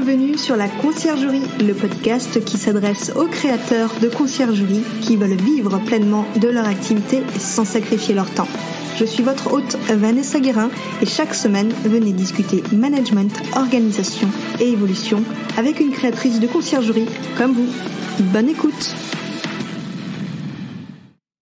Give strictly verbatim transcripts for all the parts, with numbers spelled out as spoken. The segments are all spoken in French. bienvenue sur La Conciergerie, le podcast qui s'adresse aux créateurs de conciergerie qui veulent vivre pleinement de leur activité sans sacrifier leur temps. Je suis votre hôte Vanessa Guérin et chaque semaine, venez discuter management, organisation et évolution avec une créatrice de conciergerie comme vous. Bonne écoute!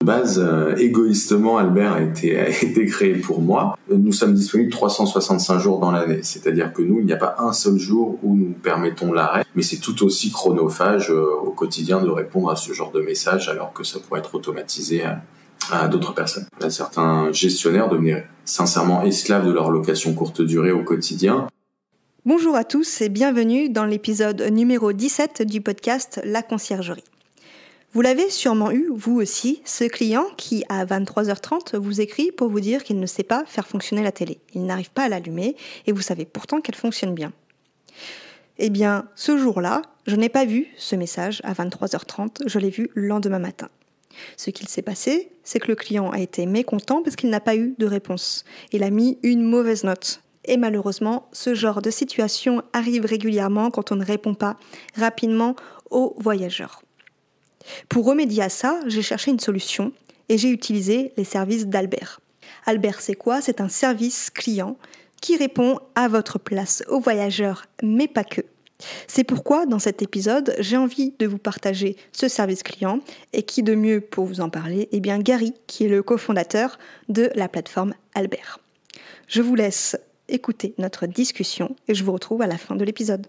Base euh, égoïstement, Albert a été, a été créé pour moi. Nous sommes disponibles trois cent soixante-cinq jours dans l'année, c'est-à-dire que nous, il n'y a pas un seul jour où nous permettons l'arrêt, mais c'est tout aussi chronophage euh, au quotidien de répondre à ce genre de message alors que ça pourrait être automatisé à, à d'autres personnes. Là, certains gestionnaires devenaient sincèrement esclaves de leur location courte durée au quotidien. Bonjour à tous et bienvenue dans l'épisode numéro dix-sept du podcast La Conciergerie. Vous l'avez sûrement eu, vous aussi, ce client qui, à vingt-trois heures trente, vous écrit pour vous dire qu'il ne sait pas faire fonctionner la télé. Il n'arrive pas à l'allumer et vous savez pourtant qu'elle fonctionne bien. Eh bien, ce jour-là, je n'ai pas vu ce message à vingt-trois heures trente, je l'ai vu le lendemain matin. Ce qu'il s'est passé, c'est que le client a été mécontent parce qu'il n'a pas eu de réponse. Il a mis une mauvaise note. Et malheureusement, ce genre de situation arrive régulièrement quand on ne répond pas rapidement aux voyageurs. Pour remédier à ça, j'ai cherché une solution et j'ai utilisé les services d'Albert. Albert, c'est quoi? C'est un service client qui répond à votre place aux voyageurs, mais pas que. C'est pourquoi, dans cet épisode, j'ai envie de vous partager ce service client et qui de mieux pour vous en parler? Eh bien, Gary, qui est le cofondateur de la plateforme Albert. Je vous laisse écouter notre discussion et je vous retrouve à la fin de l'épisode.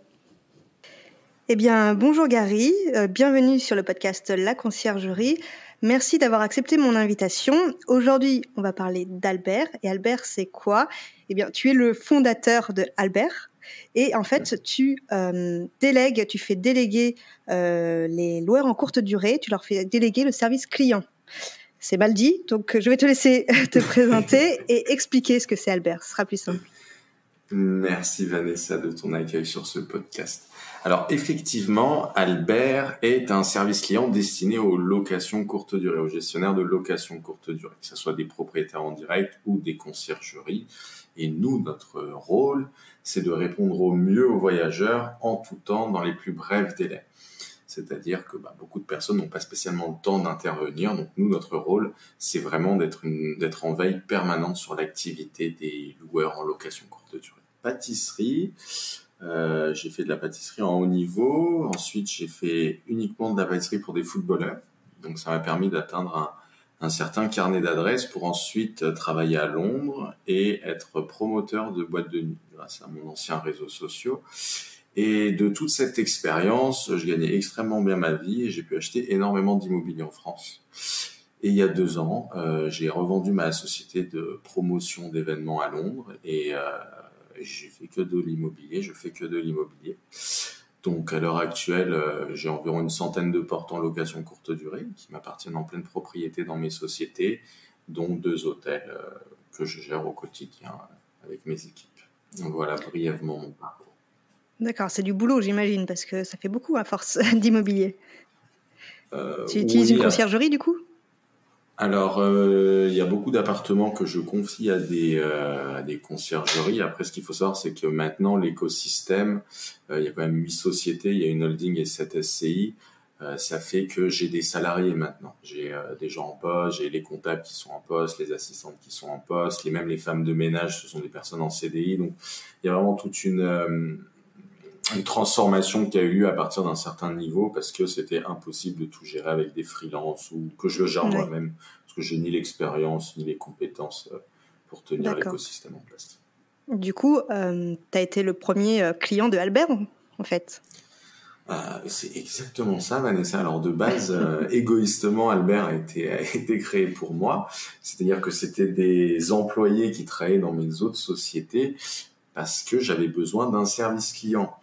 Eh bien, bonjour Gary, euh, bienvenue sur le podcast La Conciergerie. Merci d'avoir accepté mon invitation. Aujourd'hui, on va parler d'Albert. Et Albert, c'est quoi? Eh bien, tu es le fondateur de Albert. Et en fait, tu euh, délègues, tu fais déléguer euh, les loueurs en courte durée, tu leur fais déléguer le service client. C'est mal dit, donc je vais te laisser te présenter et expliquer ce que c'est Albert. Ce sera plus simple. Merci Vanessa de ton accueil sur ce podcast. Alors effectivement, Albert est un service client destiné aux locations courte durée, aux gestionnaires de locations courte durée, que ce soit des propriétaires en direct ou des conciergeries. Et nous, notre rôle, c'est de répondre au mieux aux voyageurs en tout temps, dans les plus brefs délais. C'est-à-dire que bah, beaucoup de personnes n'ont pas spécialement le temps d'intervenir. Donc nous, notre rôle, c'est vraiment d'être, une, d'être en veille permanente sur l'activité des loueurs en location courte durée. Pâtisserie, euh, j'ai fait de la pâtisserie en haut niveau. Ensuite, j'ai fait uniquement de la pâtisserie pour des footballeurs. Donc ça m'a permis d'atteindre un, un certain carnet d'adresses pour ensuite travailler à Londres et être promoteur de boîtes de nuit grâce à mon ancien réseau social. Et de toute cette expérience, je gagnais extrêmement bien ma vie et j'ai pu acheter énormément d'immobilier en France. Et il y a deux ans, euh, j'ai revendu ma société de promotion d'événements à Londres et euh, j'ai fait que de l'immobilier, je fais que de l'immobilier. Donc à l'heure actuelle, euh, j'ai environ une centaine de portes en location courte durée qui m'appartiennent en pleine propriété dans mes sociétés, dont deux hôtels euh, que je gère au quotidien avec mes équipes. Donc voilà brièvement mon parcours. D'accord, c'est du boulot, j'imagine, parce que ça fait beaucoup à force d'immobilier. Euh, tu utilises oui, une conciergerie, du coup? Alors, euh, y a beaucoup d'appartements que je confie à des, euh, à des conciergeries. Après, ce qu'il faut savoir, c'est que maintenant, l'écosystème, il euh, y a quand même huit sociétés, il y a une holding et sept S C I. Euh, ça fait que j'ai des salariés maintenant. J'ai euh, des gens en poste, j'ai les comptables qui sont en poste, les assistantes qui sont en poste, et même les femmes de ménage, ce sont des personnes en C D I. Donc, il y a vraiment toute une... Euh, une transformation qui a eu lieu à partir d'un certain niveau parce que c'était impossible de tout gérer avec des freelances ou que je gère oui. moi-même parce que j'ai ni l'expérience ni les compétences pour tenir D'accord. l'écosystème en place. Du coup, euh, tu as été le premier client de Albert, en fait. Euh, c'est exactement ça, Vanessa. Alors, de base, euh, égoïstement, Albert a été, a été créé pour moi. C'est-à-dire que c'était des employés qui travaillaient dans mes autres sociétés parce que j'avais besoin d'un service client.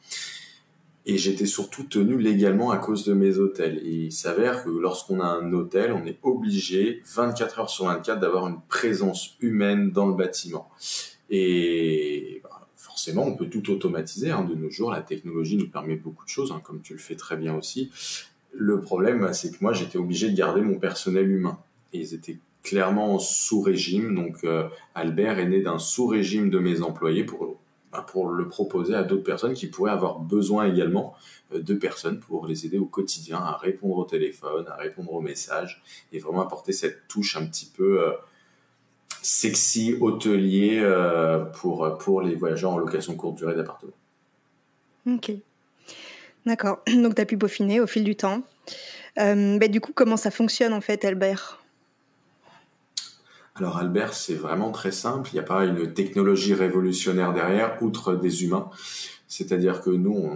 Et j'étais surtout tenu légalement à cause de mes hôtels. Et il s'avère que lorsqu'on a un hôtel, on est obligé, vingt-quatre heures sur vingt-quatre, d'avoir une présence humaine dans le bâtiment. Et bah, forcément, on peut tout automatiser. Hein. De nos jours, la technologie nous permet beaucoup de choses, hein, comme tu le fais très bien aussi. Le problème, c'est que moi, j'étais obligé de garder mon personnel humain. Et ils étaient clairement en sous-régime. Donc, euh, Albert est né d'un sous-régime de mes employés pour pour le proposer à d'autres personnes qui pourraient avoir besoin également de personnes pour les aider au quotidien à répondre au téléphone, à répondre aux messages et vraiment apporter cette touche un petit peu euh, sexy hôtelier euh, pour, pour les voyageurs en location courte durée d'appartement. Ok, d'accord. Donc tu as pu peaufiner au fil du temps. Euh, bah, du coup, comment ça fonctionne en fait, Albert ? Alors Albert, c'est vraiment très simple, il n'y a pas une technologie révolutionnaire derrière, outre des humains. C'est-à-dire que nous, on,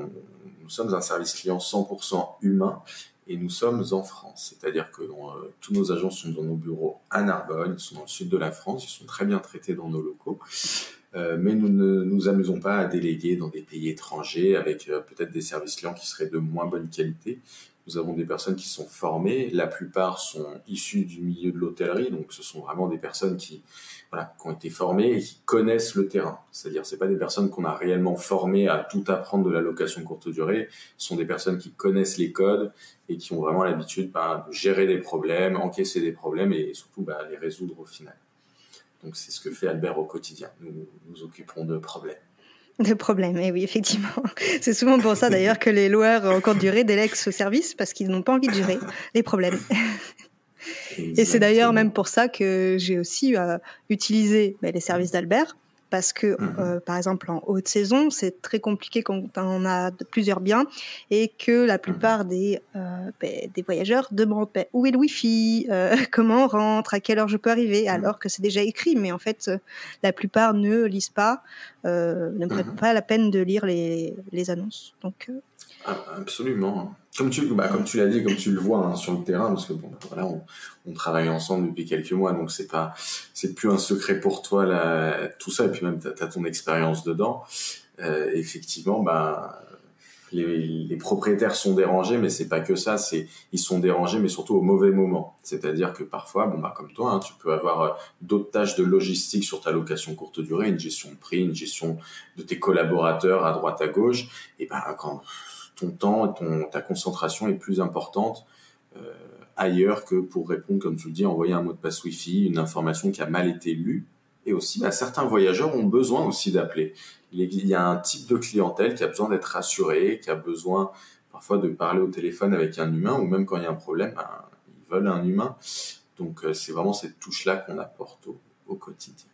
nous sommes un service client cent pour cent humain et nous sommes en France. C'est-à-dire que on, euh, tous nos agents sont dans nos bureaux à Narbonne, ils sont dans le sud de la France, ils sont très bien traités dans nos locaux. Euh, mais nous ne nous amusons pas à déléguer dans des pays étrangers avec euh, peut-être des services clients qui seraient de moins bonne qualité. Nous avons des personnes qui sont formées, la plupart sont issues du milieu de l'hôtellerie, donc ce sont vraiment des personnes qui, voilà, qui ont été formées et qui connaissent le terrain. C'est-à-dire que ce ne sont pas des personnes qu'on a réellement formées à tout apprendre de la location courte durée, ce sont des personnes qui connaissent les codes et qui ont vraiment l'habitude bah, de gérer des problèmes, encaisser des problèmes et surtout bah, les résoudre au final. Donc c'est ce que fait Albert au quotidien, nous nous occupons de problèmes. De problème, et oui, effectivement. C'est souvent pour ça, d'ailleurs, que les loueurs en courte durée délèguent ce service, parce qu'ils n'ont pas envie de gérer les problèmes. Exactement. Et c'est d'ailleurs même pour ça que j'ai aussi euh, utilisé bah, les services d'Albert, parce que, mmh. euh, par exemple, en haute saison, c'est très compliqué quand on a plusieurs biens, et que la plupart mmh. des, euh, bah, des voyageurs demandent bah, où est le Wi-Fi, euh, comment on rentre, à quelle heure je peux arriver, mmh. alors que c'est déjà écrit, mais en fait, euh, la plupart ne lisent pas, Euh, ne prennent mmh. pas la peine de lire les, les annonces. Donc, euh... ah, absolument. Comme tu, bah, comme tu l'as dit, comme tu le vois hein, sur le terrain, parce que bon, voilà, on, on travaille ensemble depuis quelques mois, donc c'est pas, c'est plus un secret pour toi là, tout ça, et puis même tu as ton expérience dedans. Euh, effectivement, bah, les, les propriétaires sont dérangés, mais c'est pas que ça, c'est, ils sont dérangés, mais surtout au mauvais moment. C'est-à-dire que parfois, bon, bah, comme toi, hein, tu peux avoir d'autres tâches de logistique sur ta location courte durée, une gestion de prix, une gestion de tes collaborateurs à droite, à gauche. Et ben, bah, quand ton temps, ton, ta concentration est plus importante euh, ailleurs que pour répondre, comme tu le dis, envoyer un mot de passe Wi-Fi, une information qui a mal été lue. Et aussi, bah, certains voyageurs ont besoin aussi d'appeler. Il y a un type de clientèle qui a besoin d'être rassurée, qui a besoin parfois de parler au téléphone avec un humain, ou même quand il y a un problème, bah, ils veulent un humain. Donc, c'est vraiment cette touche-là qu'on apporte au, au quotidien.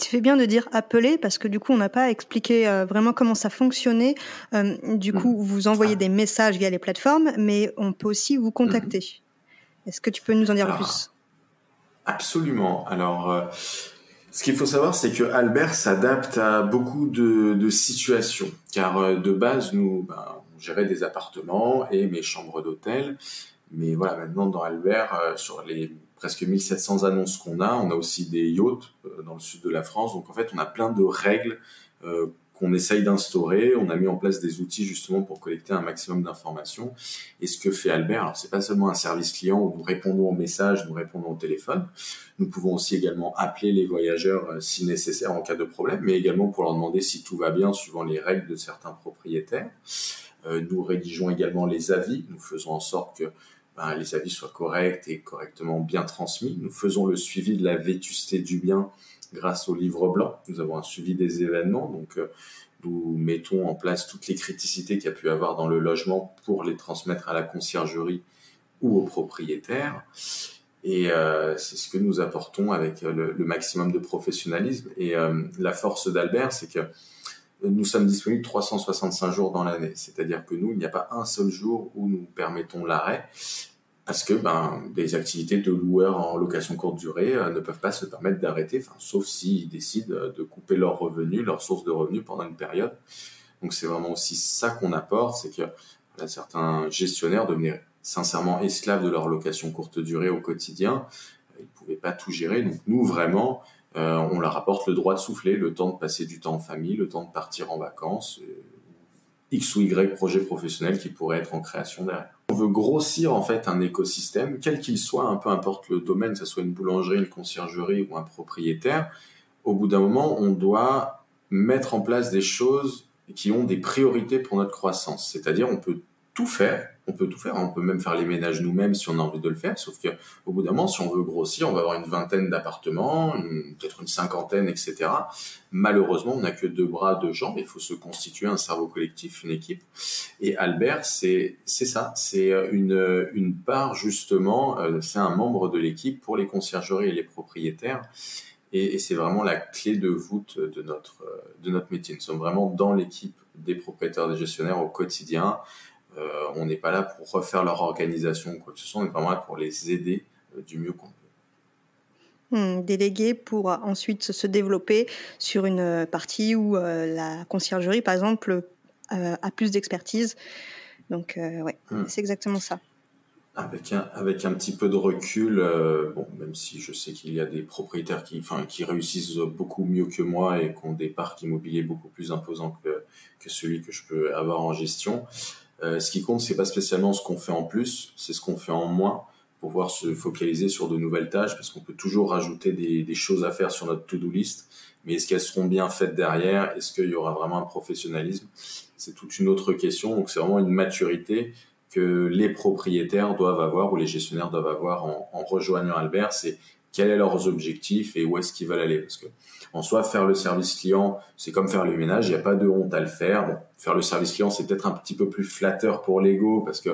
Tu fais bien de dire appeler, parce que du coup, on n'a pas expliqué euh, vraiment comment ça fonctionnait. Euh, du mmh. coup, vous envoyez ah. des messages via les plateformes, mais on peut aussi vous contacter. Mmh. Est-ce que tu peux nous en dire Alors, plus ? Absolument. Alors, euh, ce qu'il faut savoir, c'est que Albert s'adapte à beaucoup de, de situations, car euh, de base, nous, ben, on gérait des appartements et mes chambres d'hôtel, mais voilà, maintenant dans Albert, euh, sur les presque mille sept cents annonces qu'on a, on a aussi des yachts euh, dans le sud de la France, donc en fait, on a plein de règles euh, qu'on essaye d'instaurer, on a mis en place des outils justement pour collecter un maximum d'informations. Et ce que fait Albert, alors c'est pas seulement un service client où nous répondons aux messages, nous répondons au téléphone, nous pouvons aussi également appeler les voyageurs euh, si nécessaire en cas de problème, mais également pour leur demander si tout va bien suivant les règles de certains propriétaires. Euh, nous rédigeons également les avis, nous faisons en sorte que ben, les avis soient corrects et correctement bien transmis, nous faisons le suivi de la vétusté du bien grâce au livre blanc. Nous avons un suivi des événements, donc euh, nous mettons en place toutes les criticités qu'il y a pu avoir dans le logement pour les transmettre à la conciergerie ou aux propriétaires. Et euh, c'est ce que nous apportons avec euh, le, le maximum de professionnalisme. Et euh, la force d'Albert, c'est que nous sommes disponibles trois cent soixante-cinq jours dans l'année. C'est-à-dire que nous, il n'y a pas un seul jour où nous permettons l'arrêt, parce que ben, des activités de loueurs en location courte durée euh, ne peuvent pas se permettre d'arrêter, sauf s'ils décident de couper leurs revenus, leurs sources de revenus pendant une période. Donc c'est vraiment aussi ça qu'on apporte, c'est que voilà, certains gestionnaires devenaient sincèrement esclaves de leur location courte durée au quotidien, ils ne pouvaient pas tout gérer, donc nous vraiment, euh, on leur apporte le droit de souffler, le temps de passer du temps en famille, le temps de partir en vacances, euh, X ou Y projet professionnel qui pourrait être en création derrière. On veut grossir en fait un écosystème, quel qu'il soit, hein, peu importe le domaine, que ce soit une boulangerie, une conciergerie ou un propriétaire. Au bout d'un moment, on doit mettre en place des choses qui ont des priorités pour notre croissance. C'est-à-dire, on peut tout faire, on peut tout faire, on peut même faire les ménages nous-mêmes si on a envie de le faire, sauf qu'au bout d'un moment, si on veut grossir, on va avoir une vingtaine d'appartements, une, peut-être une cinquantaine, et cetera. Malheureusement, on n'a que deux bras, deux jambes, il faut se constituer un cerveau collectif, une équipe. Et Albert, c'est, c'est ça, c'est une, une part justement, c'est un membre de l'équipe pour les conciergeries et les propriétaires. Et c'est vraiment la clé de voûte de notre, de notre métier. Nous sommes vraiment dans l'équipe des propriétaires, des gestionnaires au quotidien. Euh, on n'est pas là pour refaire leur organisation ou quoi que ce soit. On est vraiment là pour les aider euh, du mieux qu'on peut. Mmh, déléguer pour ensuite se développer sur une partie où euh, la conciergerie, par exemple, euh, a plus d'expertise. Donc, euh, ouais, mmh. c'est exactement ça. Avec un, avec un petit peu de recul, euh, bon, même si je sais qu'il y a des propriétaires qui, enfin, qui réussissent beaucoup mieux que moi et qui ont des parcs immobiliers beaucoup plus imposants que, que celui que je peux avoir en gestion. Euh, ce qui compte, c'est pas spécialement ce qu'on fait en plus, c'est ce qu'on fait en moins pour pouvoir se focaliser sur de nouvelles tâches, parce qu'on peut toujours rajouter des, des choses à faire sur notre to-do list, mais est-ce qu'elles seront bien faites derrière? Est-ce qu'il y aura vraiment un professionnalisme? C'est toute une autre question, donc c'est vraiment une maturité que les propriétaires doivent avoir ou les gestionnaires doivent avoir en, en rejoignant Albert, c'est quels sont leurs objectifs et où est-ce qu'ils veulent aller. Parce que en soi, faire le service client, c'est comme faire le ménage, il n'y a pas de honte à le faire. Bon, faire le service client, c'est peut-être un petit peu plus flatteur pour l'ego parce que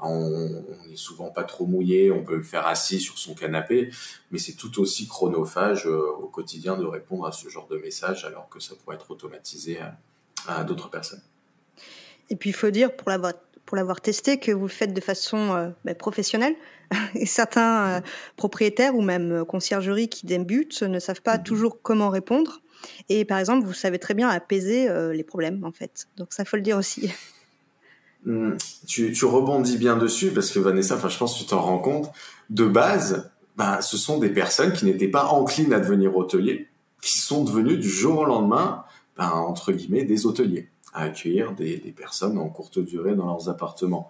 on n'est souvent pas trop mouillé, on peut le faire assis sur son canapé, mais c'est tout aussi chronophage euh, au quotidien de répondre à ce genre de message alors que ça pourrait être automatisé à, à d'autres personnes. Et puis il faut dire pour la vote. pour l'avoir testé, que vous le faites de façon euh, bah, professionnelle. Et certains euh, propriétaires ou même euh, conciergeries qui débutent ne savent pas mmh. toujours comment répondre. Et par exemple, vous savez très bien apaiser euh, les problèmes, en fait. Donc ça, il faut le dire aussi. Mmh. Tu, tu rebondis bien dessus, parce que Vanessa, je pense que tu t'en rends compte. De base, bah, ce sont des personnes qui n'étaient pas enclines à devenir hôteliers, qui sont devenues du jour au lendemain, bah, entre guillemets, des hôteliers, à accueillir des, des personnes en courte durée dans leurs appartements.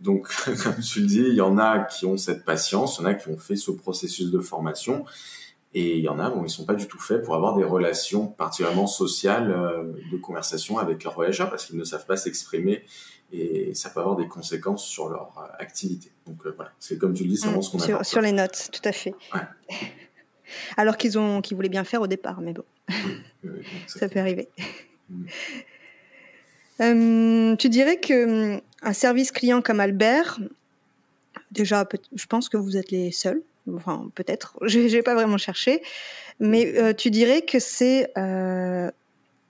Donc, comme tu le dis, il y en a qui ont cette patience, il y en a qui ont fait ce processus de formation, et il y en a, bon, ils sont pas du tout faits pour avoir des relations particulièrement sociales euh, de conversation avec leurs voyageurs, parce qu'ils ne savent pas s'exprimer, et ça peut avoir des conséquences sur leur euh, activité. Donc, euh, voilà, c'est comme tu le dis, c'est vraiment ce qu'on a. Sur, sur les notes, tout à fait. Ouais. Alors qu'ils ont, qu'ils voulaient bien faire au départ, mais bon, oui, oui, donc, ça, ça peut arriver. Mmh. Euh, tu dirais qu'un um, service client comme Albert, déjà, peut- je pense que vous êtes les seuls, enfin peut-être, je n'ai pas vraiment cherché, mais euh, tu dirais que c'est euh,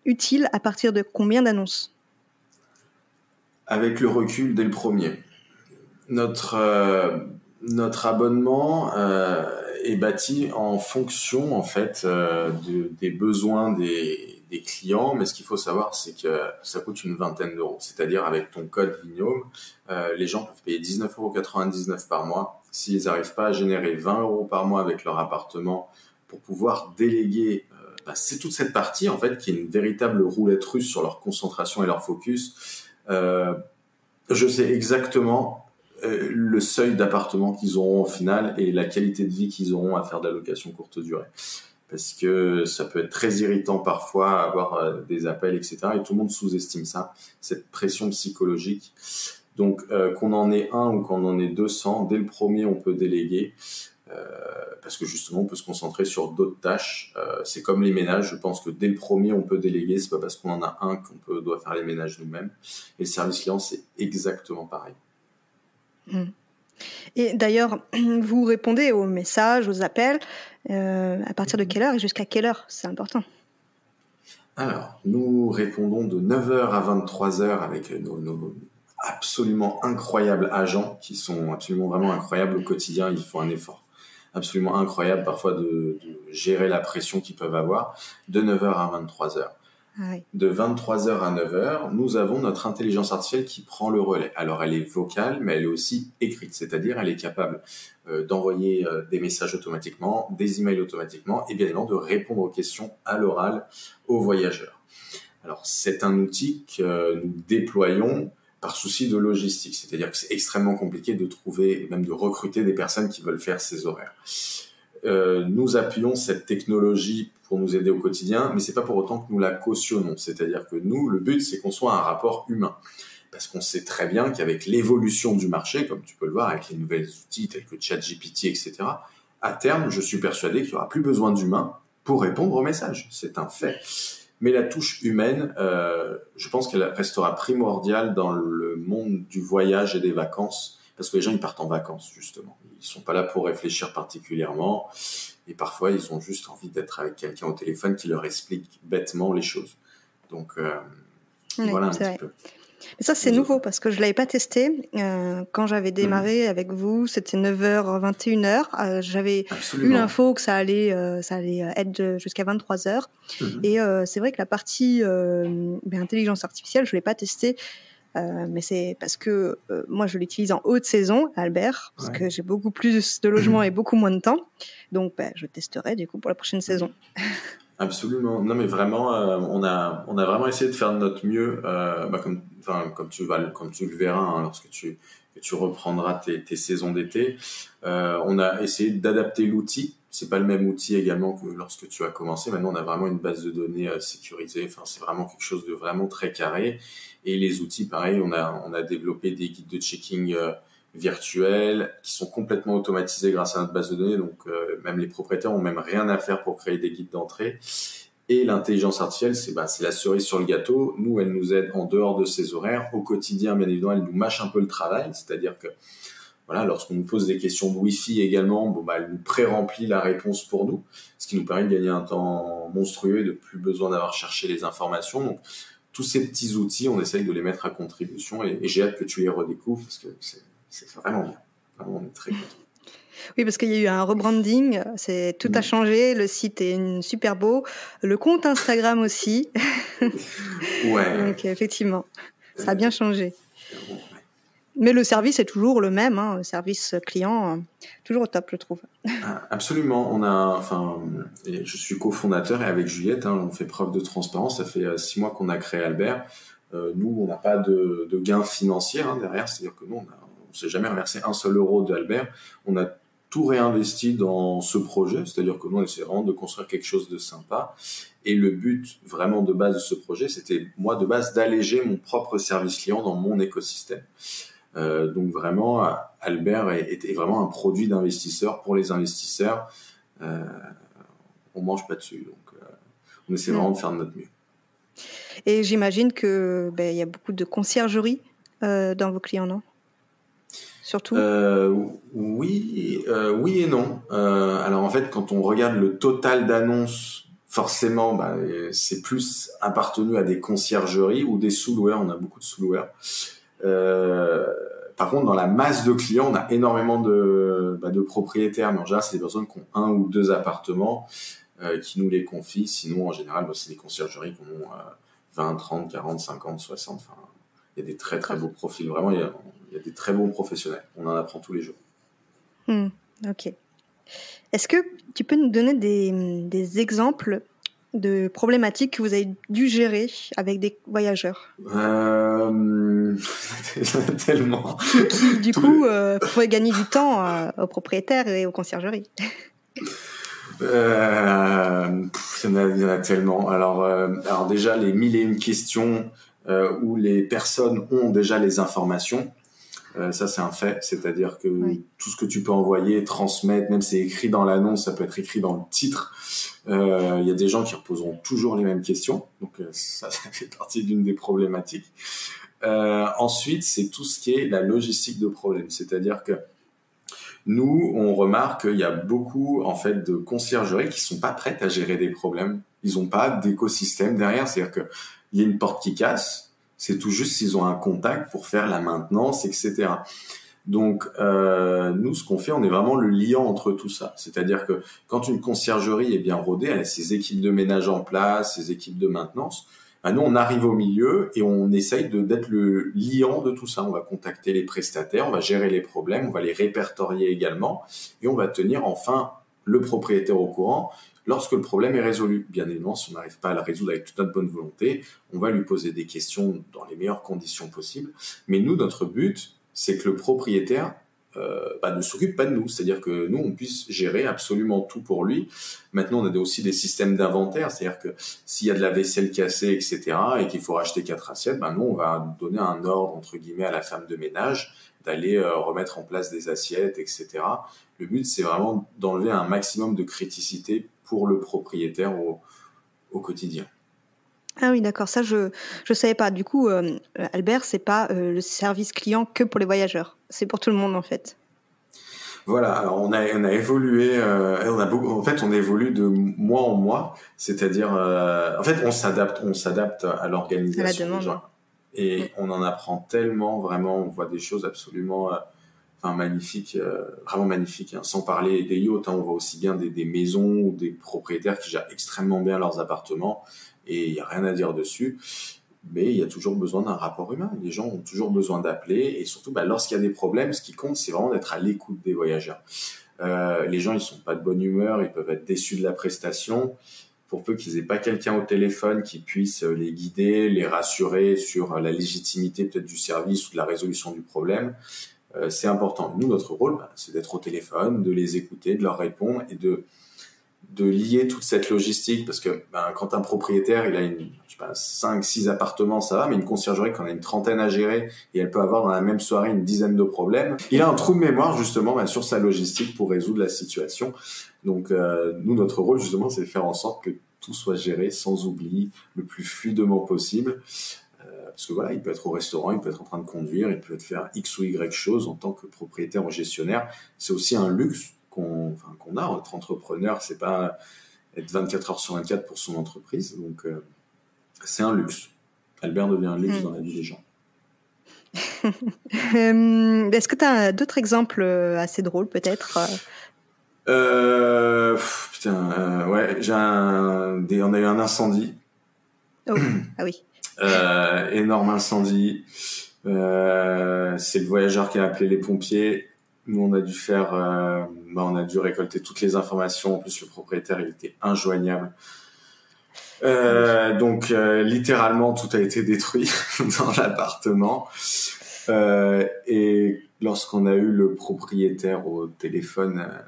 utile à partir de combien d'annonces? Avec le recul dès le premier. Notre, euh, notre abonnement euh, est bâti en fonction en fait, euh, de, des besoins des... des clients, mais ce qu'il faut savoir, c'est que ça coûte une vingtaine d'euros. C'est-à-dire, avec ton code Vignaume, euh, les gens peuvent payer dix-neuf euros quatre-vingt-dix-neuf par mois s'ils n'arrivent pas à générer vingt euros par mois avec leur appartement pour pouvoir déléguer. Euh, bah, c'est toute cette partie, en fait, qui est une véritable roulette russe sur leur concentration et leur focus. Euh, je sais exactement euh, le seuil d'appartement qu'ils auront au final et la qualité de vie qu'ils auront à faire de la location courte durée. Parce que ça peut être très irritant parfois, avoir des appels, et cetera. Et tout le monde sous-estime ça, cette pression psychologique. Donc, euh, qu'on en ait un ou qu'on en ait deux cents, dès le premier, on peut déléguer. Euh, parce que justement, on peut se concentrer sur d'autres tâches. Euh, c'est comme les ménages. Je pense que dès le premier, on peut déléguer. C'est pas parce qu'on en a un qu'on peut, doit faire les ménages nous-mêmes. Et le service client, c'est exactement pareil. Mmh. Et d'ailleurs, vous répondez aux messages, aux appels, euh, à partir de quelle heure et jusqu'à quelle heure? C'est important. Alors, nous répondons de neuf heures à vingt-trois heures avec nos, nos absolument incroyables agents qui sont absolument vraiment incroyables au quotidien. Ils font un effort absolument incroyable parfois de, de gérer la pression qu'ils peuvent avoir de neuf heures à vingt-trois heures. Ah oui. De vingt-trois heures à neuf heures, nous avons notre intelligence artificielle qui prend le relais. Alors, elle est vocale, mais elle est aussi écrite, c'est-à-dire elle est capable euh, d'envoyer euh, des messages automatiquement, des emails automatiquement, et bien évidemment de répondre aux questions à l'oral aux voyageurs. Alors, c'est un outil que euh, nous déployons par souci de logistique, c'est-à-dire que c'est extrêmement compliqué de trouver, même de recruter des personnes qui veulent faire ces horaires. Euh, nous appuyons cette technologie pour nous aider au quotidien, mais c'est pas pour autant que nous la cautionnons. C'est-à-dire que nous, le but, c'est qu'on soit un rapport humain. parce qu'on sait très bien qu'avec l'évolution du marché, comme tu peux le voir, avec les nouveaux outils tels que ChatGPT, et cetera, à terme, je suis persuadé qu'il n'y aura plus besoin d'humains pour répondre aux messages. C'est un fait. Mais la touche humaine, euh, je pense qu'elle restera primordiale dans le monde du voyage et des vacances, parce que les gens, ils partent en vacances, justement. Ils sont pas là pour réfléchir particulièrement, et parfois, ils ont juste envie d'être avec quelqu'un au téléphone qui leur explique bêtement les choses. Donc, euh, ouais, voilà un petit vrai. peu. Mais ça, c'est nouveau, parce que je ne l'avais pas testé. Euh, quand j'avais démarré mmh. avec vous, c'était neuf heures, vingt et une heures. Euh, j'avais eu l'info que ça allait, euh, ça allait être jusqu'à vingt-trois heures. Mmh. Et euh, c'est vrai que la partie euh, ben, intelligence artificielle, je ne l'ai pas testée. Euh, mais c'est parce que euh, moi, je l'utilise en haute saison, Albert, parce ouais. que j'ai beaucoup plus de logements mmh. et beaucoup moins de temps. Donc, ben, je testerai, du coup, pour la prochaine mmh. saison. Absolument. Non, mais vraiment, euh, on a on a vraiment essayé de faire de notre mieux, euh, bah comme enfin comme tu vas comme tu le verras hein, lorsque tu que tu reprendras tes tes saisons d'été. Euh, on a essayé d'adapter l'outil. C'est pas le même outil également que lorsque tu as commencé. Maintenant, on a vraiment une base de données euh, sécurisée. Enfin, c'est vraiment quelque chose de vraiment très carré. Et les outils, pareil, on a on a développé des guides de checking euh, virtuels qui sont complètement automatisés grâce à notre base de données, donc euh, même les propriétaires ont même rien à faire pour créer des guides d'entrée. Et l'intelligence artificielle, c'est bah, c'est la cerise sur le gâteau. Nous, elle nous aide en dehors de ses horaires au quotidien, bien évidemment. Elle nous mâche un peu le travail, c'est-à-dire que voilà, lorsqu'on nous pose des questions de Wi-Fi également, bon bah, elle nous pré-remplit la réponse pour nous, ce qui nous permet de gagner un temps monstrueux et de plus besoin d'avoir cherché les informations. Donc tous ces petits outils, on essaye de les mettre à contribution, et, et j'ai hâte que tu les redécouvres, parce que c'est C'est vraiment bien. Vraiment, on est très contents. Oui, parce qu'il y a eu un rebranding. C'est tout a changé. Le site est une, super beau. Le compte Instagram aussi. Ouais. Donc, effectivement, ça a bien changé. Bon, ouais. Mais le service est toujours le même. Hein, le service client, toujours au top, je trouve. Absolument. On a, enfin, je suis cofondateur et avec Juliette, hein, on fait preuve de transparence. Ça fait six mois qu'on a créé Albert. Euh, nous, on n'a pas de, de gains financiers hein, derrière. C'est-à-dire que nous, on a On ne s'est jamais reversé un seul euro d'Albert. On a tout réinvesti dans ce projet, c'est-à-dire que nous, on essaie vraiment de construire quelque chose de sympa. Et le but vraiment de base de ce projet, c'était, moi, de base, d'alléger mon propre service client dans mon écosystème. Euh, donc, vraiment, Albert est, est vraiment un produit d'investisseur pour les investisseurs. Euh, on ne mange pas dessus. Donc, euh, on essaie vraiment de faire de notre mieux. Et j'imagine qu'il ben, y a beaucoup de conciergerie euh, dans vos clients, non ? Surtout euh, oui, euh, oui et non. Euh, alors en fait, quand on regarde le total d'annonces, forcément, bah, c'est plus appartenu à des conciergeries ou des sous-loueurs. On a beaucoup de sous-loueurs. Euh, par contre, dans la masse de clients, on a énormément de, bah, de propriétaires. Mais en général, c'est des personnes qui ont un ou deux appartements euh, qui nous les confient. Sinon, en général, bah, c'est des conciergeries qui ont euh, vingt, trente, quarante, cinquante, soixante. Enfin, il y a des très, très beaux profils. Vraiment, il y a... Il y a des très bons professionnels. On en apprend tous les jours. Mmh, ok. Est-ce que tu peux nous donner des, des exemples de problématiques que vous avez dû gérer avec des voyageurs euh... Tellement. Qui, du Tout coup, le... euh, pourrait gagner du temps euh, aux propriétaires et aux conciergeries. euh... Pff, il, y en a, il y en a tellement. Alors, euh, alors déjà, les mille et une questions euh, où les personnes ont déjà les informations. Euh, ça, c'est un fait, c'est-à-dire que oui. tout ce que tu peux envoyer, transmettre, même si c'est écrit dans l'annonce, ça peut être écrit dans le titre. Il euh, y a des gens qui reposeront toujours les mêmes questions, donc euh, ça, ça fait partie d'une des problématiques. Euh, ensuite, c'est tout ce qui est la logistique de problème, c'est-à-dire que nous, on remarque qu'il y a beaucoup en fait de conciergeries qui sont pas prêtes à gérer des problèmes. Ils ont pas d'écosystème derrière, c'est-à-dire que il y a une porte qui casse. C'est tout juste s'ils ont un contact pour faire la maintenance, et cetera. Donc, euh, nous, ce qu'on fait, on est vraiment le lien entre tout ça. C'est-à-dire que quand une conciergerie est bien rodée, elle a ses équipes de ménage en place, ses équipes de maintenance, ben nous, on arrive au milieu et on essaye de, d'être le lien de tout ça. On va contacter les prestataires, on va gérer les problèmes, on va les répertorier également et on va tenir enfin le propriétaire au courant lorsque le problème est résolu. Bien évidemment, si on n'arrive pas à le résoudre avec toute notre bonne volonté, on va lui poser des questions dans les meilleures conditions possibles. Mais nous, notre but, c'est que le propriétaire Euh, bah, ne s'occupe pas de nous, c'est-à-dire que nous on puisse gérer absolument tout pour lui. Maintenant on a aussi des systèmes d'inventaire, c'est-à-dire que s'il y a de la vaisselle cassée, et cetera, et qu'il faut racheter quatre assiettes, ben nous on va donner un ordre entre guillemets à la femme de ménage d'aller euh, remettre en place des assiettes, et cetera. Le but c'est vraiment d'enlever un maximum de criticité pour le propriétaire au, au quotidien. Ah oui, d'accord, ça je je savais pas. Du coup, euh, Albert, c'est pas euh, le service client que pour les voyageurs, c'est pour tout le monde en fait. Voilà, alors on a on a évolué, euh, on a beaucoup, en fait on évolue de mois en mois, c'est-à-dire euh, en fait on s'adapte, on s'adapte à l'organisation des gens et oui. On en apprend tellement, vraiment, on voit des choses absolument, euh, enfin magnifiques, euh, vraiment magnifiques. Hein, sans parler des yachts, hein, on voit aussi bien des des maisons ou des propriétaires qui gèrent extrêmement bien leurs appartements. Et il n'y a rien à dire dessus, mais il y a toujours besoin d'un rapport humain. Les gens ont toujours besoin d'appeler, et surtout, bah, lorsqu'il y a des problèmes, ce qui compte, c'est vraiment d'être à l'écoute des voyageurs. Euh, les gens, ils ne sont pas de bonne humeur, ils peuvent être déçus de la prestation. Pour peu qu'ils n'aient pas quelqu'un au téléphone qui puisse les guider, les rassurer sur la légitimité peut-être du service ou de la résolution du problème, euh, c'est important. Nous, notre rôle, bah, c'est d'être au téléphone, de les écouter, de leur répondre et de... de lier toute cette logistique, parce que ben, quand un propriétaire il a une, je sais pas, cinq six appartements, ça va, mais une conciergerie quand on a une trentaine à gérer et elle peut avoir dans la même soirée une dizaine de problèmes, il a un trou de mémoire justement ben, sur sa logistique pour résoudre la situation. Donc euh, nous, notre rôle justement, c'est de faire en sorte que tout soit géré sans oubli, le plus fluidement possible, euh, parce que voilà, il peut être au restaurant, il peut être en train de conduire, il peut être faire X ou Y chose en tant que propriétaire ou gestionnaire. C'est aussi un luxe qu'on enfin, qu'on a, être entrepreneur, c'est pas être vingt-quatre heures sur vingt-quatre pour son entreprise, donc euh, c'est un luxe. Albert devient un luxe mmh. dans la vie des gens. euh, Est-ce que tu as d'autres exemples assez drôles peut-être? euh, pff, Putain, euh, ouais, j'ai un, des, on a eu un incendie. Oh. Ah oui. Euh, énorme incendie. Euh, c'est le voyageur qui a appelé les pompiers. Nous, on a dû faire, euh, bah, on a dû récolter toutes les informations. En plus, le propriétaire, il était injoignable. Euh, donc, euh, littéralement, tout a été détruit dans l'appartement. Euh, et lorsqu'on a eu le propriétaire au téléphone, euh,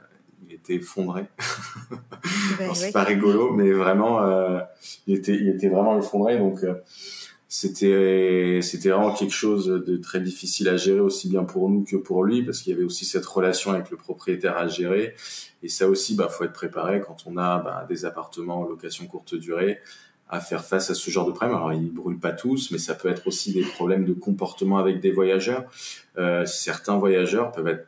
il était effondré. Ben, non, c'est ouais. pas rigolo, mais vraiment, euh, il était, il était vraiment effondré. Donc, euh, C'était, c'était vraiment quelque chose de très difficile à gérer, aussi bien pour nous que pour lui, parce qu'il y avait aussi cette relation avec le propriétaire à gérer. Et ça aussi, bah, faut être préparé quand on a, bah, des appartements en location courte durée à faire face à ce genre de problème. Alors, ils brûlent pas tous, mais ça peut être aussi des problèmes de comportement avec des voyageurs. Euh, certains voyageurs peuvent être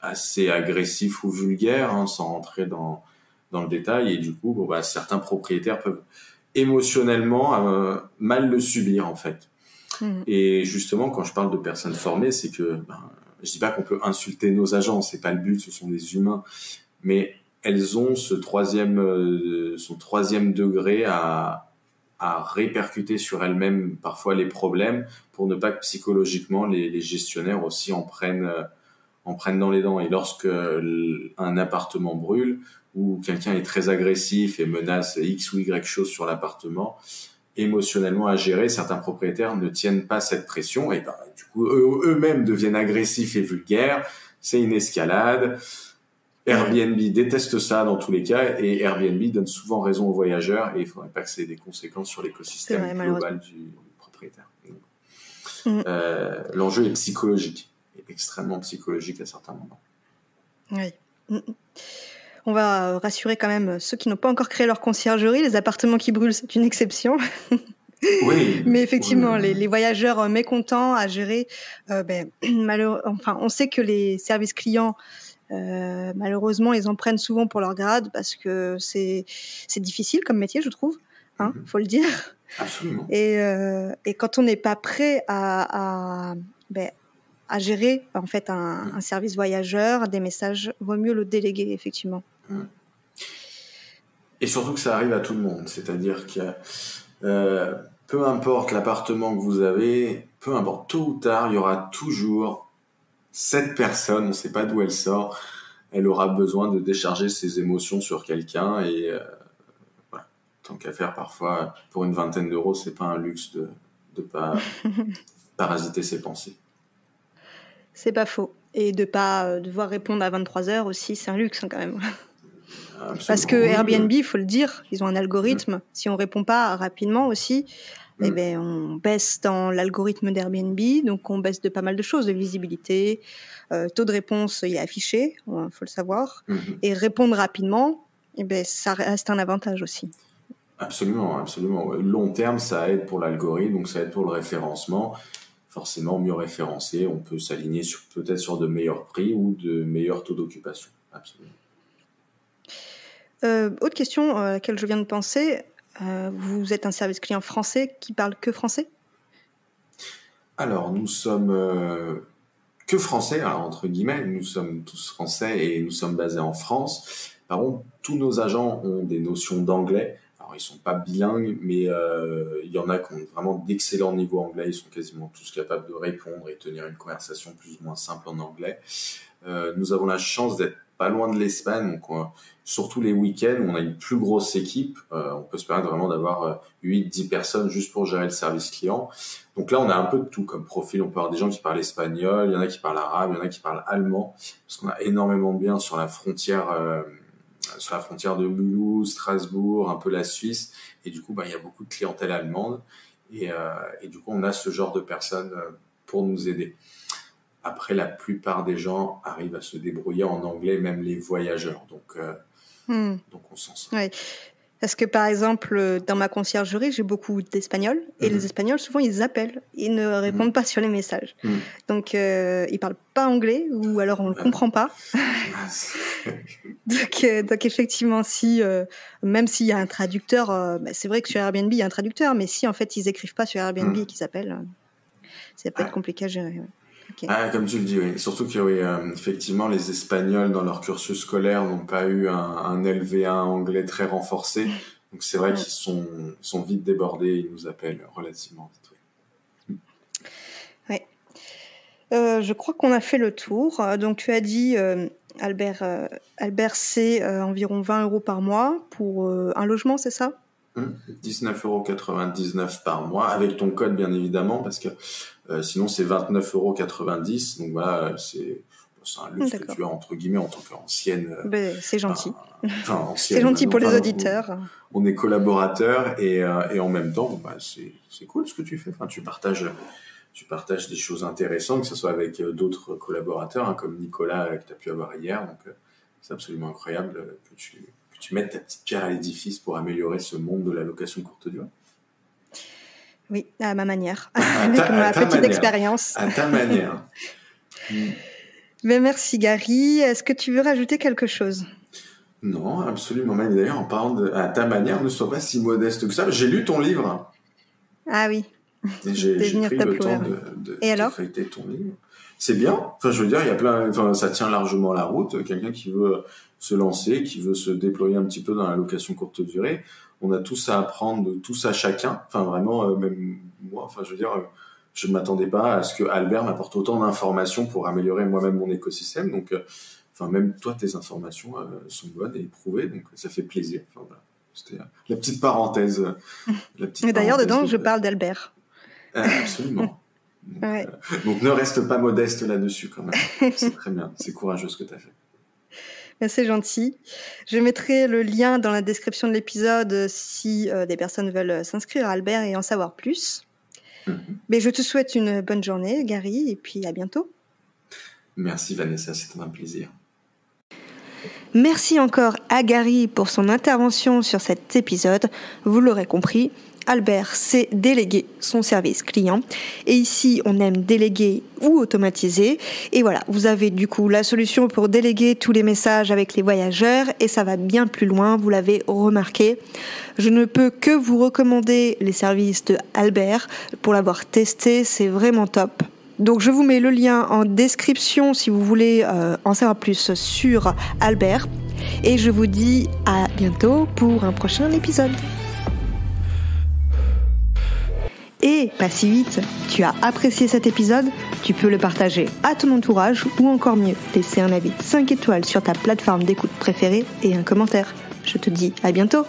assez agressifs ou vulgaires, hein, sans rentrer dans, dans le détail. Et du coup, bon, bah, certains propriétaires peuvent émotionnellement euh, mal le subir en fait. Mmh. Et justement, quand je parle de personnes formées, c'est que ben, je dis pas qu'on peut insulter nos agents, c'est pas le but, ce sont des humains, mais elles ont ce troisième, euh, son troisième degré à, à répercuter sur elles-mêmes parfois les problèmes pour ne pas que psychologiquement les, les gestionnaires aussi en prennent, euh, en prennent dans les dents. Et lorsque un appartement brûle, où quelqu'un est très agressif et menace X ou Y chose sur l'appartement, émotionnellement à gérer, certains propriétaires ne tiennent pas cette pression, et ben, du coup, eux, eux-mêmes deviennent agressifs et vulgaires, c'est une escalade. Airbnb déteste ça dans tous les cas, et Airbnb donne souvent raison aux voyageurs, et il faudrait pas que ça ait des conséquences sur l'écosystème vrai, global du, du propriétaire. Mmh. Euh, l'enjeu est psychologique, est extrêmement psychologique à certains moments. Oui. Mmh. On va rassurer quand même ceux qui n'ont pas encore créé leur conciergerie. Les appartements qui brûlent, c'est une exception. Oui. Mais effectivement, oui. Les, les voyageurs mécontents à gérer, euh, ben, malheureux, enfin, on sait que les services clients, euh, malheureusement, ils en prennent souvent pour leur grade parce que c'est, c'est difficile comme métier, je trouve. Hein, mm-hmm. Faut le dire. Absolument. Et, euh, et quand on n'est pas prêt à... à ben, à gérer en fait un, un service voyageur, des messages, vaut mieux le déléguer effectivement. Et surtout que ça arrive à tout le monde, c'est-à-dire que euh, peu importe l'appartement que vous avez, peu importe, tôt ou tard, il y aura toujours cette personne, on ne sait pas d'où elle sort, elle aura besoin de décharger ses émotions sur quelqu'un et euh, voilà. Tant qu'à faire, parfois, pour une vingtaine d'euros, c'est pas un luxe de ne pas parasiter ses pensées. C'est pas faux. Et de ne pas devoir répondre à vingt-trois heures aussi, c'est un luxe hein, quand même. Absolument. Parce que Airbnb, il faut le dire, ils ont un algorithme. Mmh. Si on ne répond pas rapidement aussi, mmh. eh ben, on baisse dans l'algorithme d'Airbnb. Donc, on baisse de pas mal de choses, de visibilité. Euh, taux de réponse, il est affiché, il ouais, faut le savoir. Mmh. Et répondre rapidement, eh ben, ça reste un avantage aussi. Absolument, absolument. Long terme, ça aide pour l'algorithme, donc ça aide pour le référencement. Forcément mieux référencé, on peut s'aligner sur, peut-être sur de meilleurs prix ou de meilleurs taux d'occupation. Absolument. Euh, autre question à laquelle je viens de penser, euh, vous êtes un service client français qui parle que français ? Alors, nous sommes euh, que français, alors, entre guillemets, nous sommes tous français et nous sommes basés en France. Par contre, tous nos agents ont des notions d'anglais. Alors, ils ne sont pas bilingues, mais il euh, y en a qui ont vraiment d'excellents niveaux anglais. Ils sont quasiment tous capables de répondre et tenir une conversation plus ou moins simple en anglais. Euh, nous avons la chance d'être pas loin de l'Espagne. Donc, on, surtout les week-ends, on a une plus grosse équipe. Euh, on peut se permettre vraiment d'avoir euh, huit dix personnes juste pour gérer le service client. Donc là, on a un peu de tout comme profil. On peut avoir des gens qui parlent espagnol, il y en a qui parlent arabe, il y en a qui parlent allemand. Parce qu'on a énormément de biens sur la frontière euh, sur la frontière de Mulhouse, Strasbourg, un peu la Suisse. Et du coup, ben, il y a beaucoup de clientèle allemande. Et, euh, et du coup, on a ce genre de personnes pour nous aider. Après, la plupart des gens arrivent à se débrouiller en anglais, même les voyageurs. Donc, euh, mmh. donc on s'en sort. Ouais. Parce que, par exemple, dans ma conciergerie, j'ai beaucoup d'Espagnols. Et mmh. les Espagnols, souvent, ils appellent. Ils ne répondent mmh. pas sur les messages. Mmh. Donc, euh, ils ne parlent pas anglais ou alors on ne le comprend pas. donc, euh, donc, effectivement, si, euh, même s'il y a un traducteur, euh, bah, c'est vrai que sur Airbnb, il y a un traducteur. Mais si, en fait, ils n'écrivent pas sur Airbnb mmh. et qu'ils appellent, euh, ça peut ah. être compliqué à gérer. Ouais. Okay. Ah, comme tu le dis, oui. Surtout que, oui, euh, effectivement, les Espagnols, dans leur cursus scolaire, n'ont pas eu un, un L V un anglais très renforcé. Donc, c'est vrai ouais. qu'ils sont, sont vite débordés. Ils nous appellent relativement vite. Oui. Ouais. Euh, je crois qu'on a fait le tour. Donc, tu as dit, euh, Albert, euh, Albert c'est euh, environ vingt euros par mois pour euh, un logement, c'est ça ? dix-neuf euros quatre-vingt-dix-neuf par mois, avec ton code bien évidemment, parce que euh, sinon c'est vingt-neuf euros quatre-vingt-dix. Donc voilà, c'est, c'est un luxe que tu as entre guillemets en tant qu'ancienne. Ben, c'est gentil. Euh, enfin, ancienne, c'est gentil pour les auditeurs. On, on est collaborateurs et, euh, et en même temps, bon, bah, c'est, c'est cool ce que tu fais. Enfin, tu partages, tu partages des choses intéressantes, que ce soit avec euh, d'autres collaborateurs, hein, comme Nicolas euh, que tu as pu avoir hier. Donc euh, c'est absolument incroyable euh, que tu... tu mets ta petite pierre à l'édifice pour améliorer ce monde de la location courte durée. Oui, à ma manière, avec ma petite expérience. À ta manière. Mais merci Gary. Est-ce que tu veux rajouter quelque chose ? Non, absolument. Mais d'ailleurs, en parlant de à ta manière, ne sois pas si modeste que ça. J'ai lu ton livre. Ah oui. Et j'ai, j'ai pris le temps de, de, Et alors de feuilleter ton livre. C'est bien. Enfin, je veux dire, il y a plein. Enfin, ça tient largement la route. Quelqu'un qui veut se lancer, qui veut se déployer un petit peu dans la location courte durée, on a tous à apprendre, tous à chacun. Enfin, vraiment, euh, même moi. Enfin, je veux dire, euh, je ne m'attendais pas à ce que Albert m'apporte autant d'informations pour améliorer moi-même mon écosystème. Donc, euh, enfin, même toi, tes informations euh, sont bonnes et éprouvées. Donc, ça fait plaisir. Enfin, voilà. C'était euh, la petite parenthèse. La petite Mais d'ailleurs, dedans, de... je parle d'Albert. Euh, absolument. Donc, ouais. euh, donc ne reste pas modeste là-dessus quand même. C'est très bien, c'est courageux ce que tu as fait. Mais c'est gentil. Je mettrai le lien dans la description de l'épisode si euh, des personnes veulent s'inscrire à Albert et en savoir plus. Mm-hmm. Mais je te souhaite une bonne journée, Gary, et puis à bientôt. Merci Vanessa, c'était un plaisir. Merci encore à Gary pour son intervention sur cet épisode. Vous l'aurez compris, Albert sait déléguer son service client. Et ici, on aime déléguer ou automatiser. Et voilà, vous avez du coup la solution pour déléguer tous les messages avec les voyageurs. Et ça va bien plus loin, vous l'avez remarqué. Je ne peux que vous recommander les services de Albert pour l'avoir testé. C'est vraiment top. Donc je vous mets le lien en description si vous voulez euh, en savoir plus sur Albert. Et je vous dis à bientôt pour un prochain épisode. Et pas si vite, tu as apprécié cet épisode, tu peux le partager à ton entourage ou encore mieux, laisser un avis cinq étoiles sur ta plateforme d'écoute préférée et un commentaire. Je te dis à bientôt.